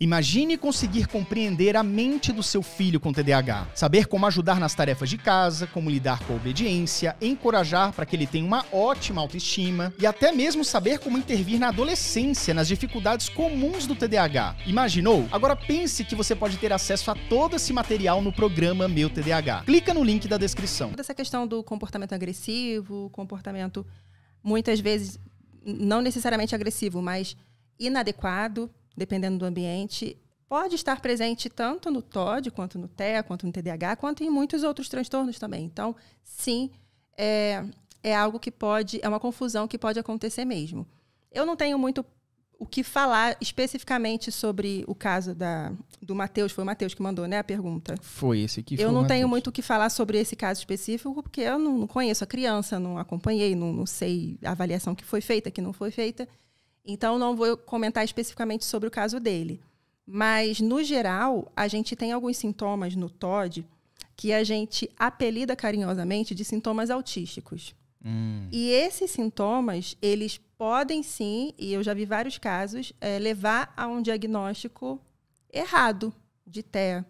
Imagine conseguir compreender a mente do seu filho com TDAH, saber como ajudar nas tarefas de casa, como lidar com a obediência, encorajar para que ele tenha uma ótima autoestima e até mesmo saber como intervir na adolescência, nas dificuldades comuns do TDAH. Imaginou? Agora pense que você pode ter acesso a todo esse material no programa Meu TDAH. Clica no link da descrição. Toda essa questão do comportamento agressivo, comportamento muitas vezes não necessariamente agressivo, mas inadequado, dependendo do ambiente, pode estar presente tanto no TOD, quanto no TEA, quanto no TDAH, quanto em muitos outros transtornos também. Então, sim, é algo que pode, é uma confusão que pode acontecer mesmo. Eu não tenho muito o que falar especificamente sobre o caso do Matheus, foi o Matheus que mandou, né, a pergunta? Foi esse que foi. Eu não tenho muito o que falar sobre esse caso específico, porque eu não conheço a criança, não acompanhei, não sei a avaliação que foi feita, que não foi feita. Então, não vou comentar especificamente sobre o caso dele. Mas, no geral, a gente tem alguns sintomas no TOD que a gente apelida carinhosamente de sintomas autísticos. E esses sintomas, eles podem sim, e eu já vi vários casos, levar a um diagnóstico errado de TEA.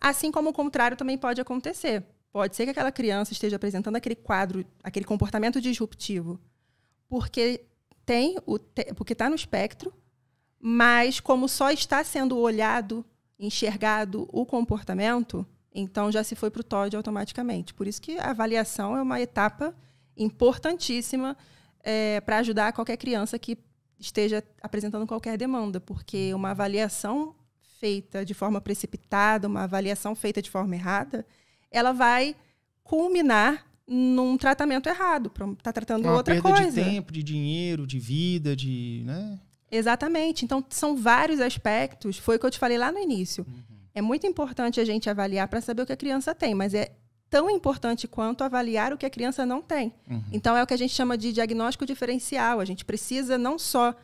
Assim como o contrário também pode acontecer. Pode ser que aquela criança esteja apresentando aquele quadro, aquele comportamento disruptivo, porque está no espectro, mas como só está sendo olhado, enxergado o comportamento, então já se foi para o TOD automaticamente. Por isso que a avaliação é uma etapa importantíssima para ajudar qualquer criança que esteja apresentando qualquer demanda, porque uma avaliação feita de forma precipitada, uma avaliação feita de forma errada, ela vai culminar num tratamento errado, tá tratando outra coisa. Perda de tempo, de dinheiro, de vida, de, né? Exatamente. Então, são vários aspectos. Foi o que eu te falei lá no início. Uhum. É muito importante a gente avaliar para saber o que a criança tem, mas é tão importante quanto avaliar o que a criança não tem. Uhum. Então, é o que a gente chama de diagnóstico diferencial. A gente precisa não só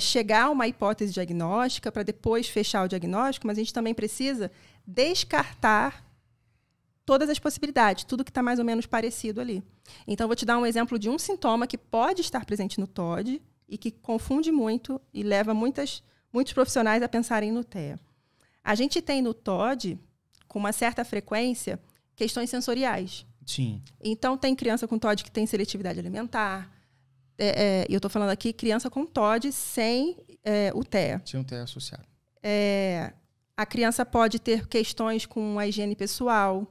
chegar a uma hipótese diagnóstica para depois fechar o diagnóstico, mas a gente também precisa descartar todas as possibilidades, tudo que está mais ou menos parecido ali. Então, vou te dar um exemplo de um sintoma que pode estar presente no TOD e que confunde muito e leva muitos profissionais a pensarem no TEA. A gente tem no TOD, com uma certa frequência, questões sensoriais. Sim. Então, tem criança com TOD que tem seletividade alimentar. Eu estou falando aqui criança com TOD sem o TEA. Sem o TEA associado. A criança pode ter questões com a higiene pessoal.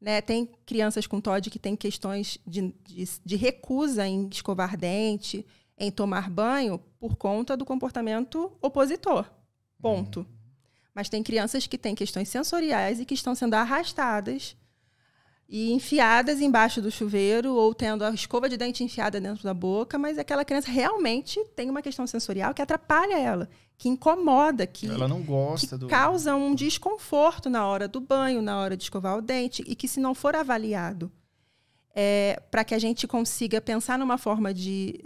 Né? Tem crianças com TOD que têm questões de recusa em escovar dente, em tomar banho, por conta do comportamento opositor. Ponto. Mas tem crianças que têm questões sensoriais e que estão sendo arrastadas e enfiadas embaixo do chuveiro ou tendo a escova de dente enfiada dentro da boca, mas aquela criança realmente tem uma questão sensorial que atrapalha ela, que incomoda, que ela não gosta, que causa um desconforto na hora do banho, na hora de escovar o dente, e que, se não for avaliado, para que a gente consiga pensar numa forma de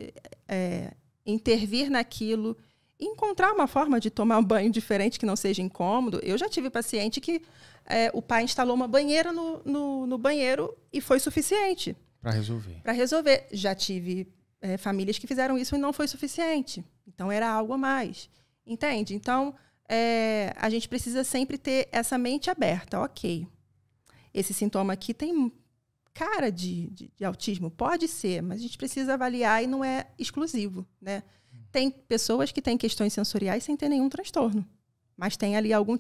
intervir naquilo, encontrar uma forma de tomar um banho diferente que não seja incômodo. Eu já tive paciente que o pai instalou uma banheira no banheiro e foi suficiente. Para resolver. Para resolver. Já tive famílias que fizeram isso e não foi suficiente. Então, era algo a mais. Entende? Então, a gente precisa sempre ter essa mente aberta. Ok, esse sintoma aqui tem cara de autismo. Pode ser, mas a gente precisa avaliar e não é exclusivo, né? Tem pessoas que têm questões sensoriais sem ter nenhum transtorno, mas tem ali algum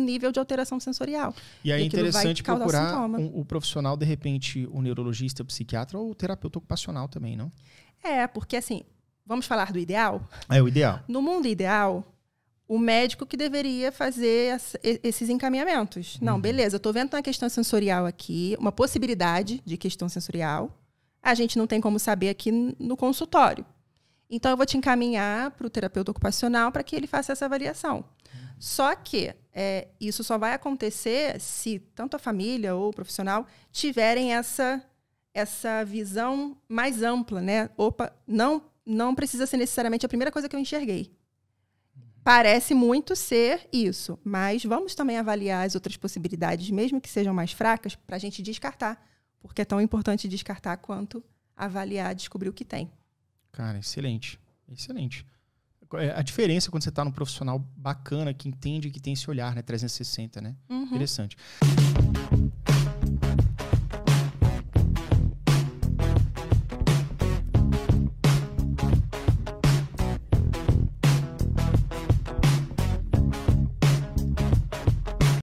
nível de alteração sensorial. E aí é interessante procurar o profissional, de repente, o neurologista, o psiquiatra ou o terapeuta ocupacional também, não? Porque assim, vamos falar do ideal? É o ideal. No mundo ideal, o médico que deveria fazer esses encaminhamentos. Não, beleza, eu estou vendo uma questão sensorial aqui, uma possibilidade de questão sensorial. A gente não tem como saber aqui no consultório. Então, eu vou te encaminhar para o terapeuta ocupacional para que ele faça essa avaliação. Só que isso só vai acontecer se tanto a família ou o profissional tiverem essa visão mais ampla, né? Opa, não precisa ser necessariamente a primeira coisa que eu enxerguei. Parece muito ser isso, mas vamos também avaliar as outras possibilidades, mesmo que sejam mais fracas, para a gente descartar, porque é tão importante descartar quanto avaliar, descobrir o que tem. Cara, excelente. a diferença quando você está num profissional bacana, que entende, que tem esse olhar, né? 360, né? Uhum. Interessante.